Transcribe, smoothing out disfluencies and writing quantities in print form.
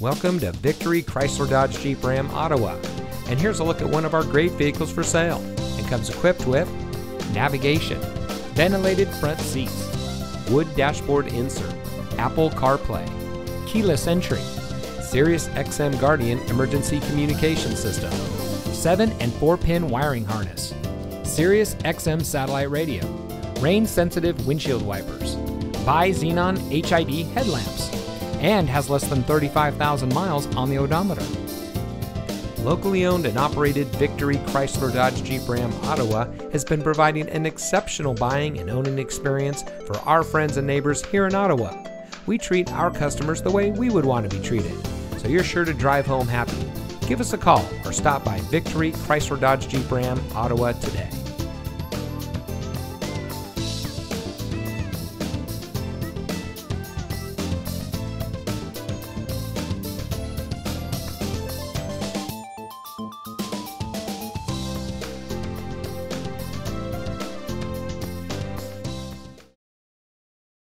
Welcome to Victory Chrysler Dodge Jeep Ram Ottawa, and here's a look at one of our great vehicles for sale. It comes equipped with navigation, ventilated front seats, wood dashboard insert, Apple CarPlay, keyless entry, Sirius XM Guardian emergency communication system, 7 and 4-pin wiring harness, Sirius XM satellite radio, rain-sensitive windshield wipers, Bi-Xenon HID headlamps, and has less than 35,000 miles on the odometer. Locally owned and operated Victory Chrysler Dodge Jeep Ram Ottawa has been providing an exceptional buying and owning experience for our friends and neighbors here in Ottawa. We treat our customers the way we would want to be treated, so you're sure to drive home happy. Give us a call or stop by Victory Chrysler Dodge Jeep Ram Ottawa today.